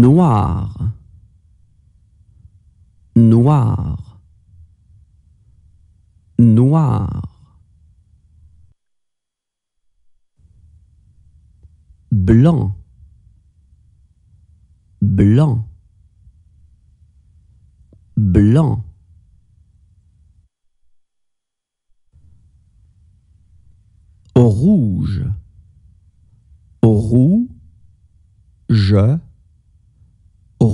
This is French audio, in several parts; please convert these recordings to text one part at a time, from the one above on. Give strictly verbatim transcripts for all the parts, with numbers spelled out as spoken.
noir, noir, noir. Blanc, blanc, blanc. Rouge, rouge,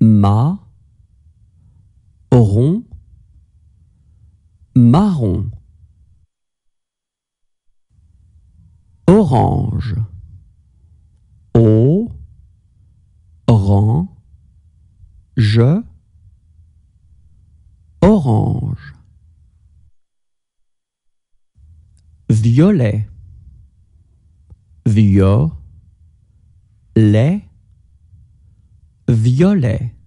ma, rond, marron. Orange, o, ran, je, orange. Violet, vio, lait, violet.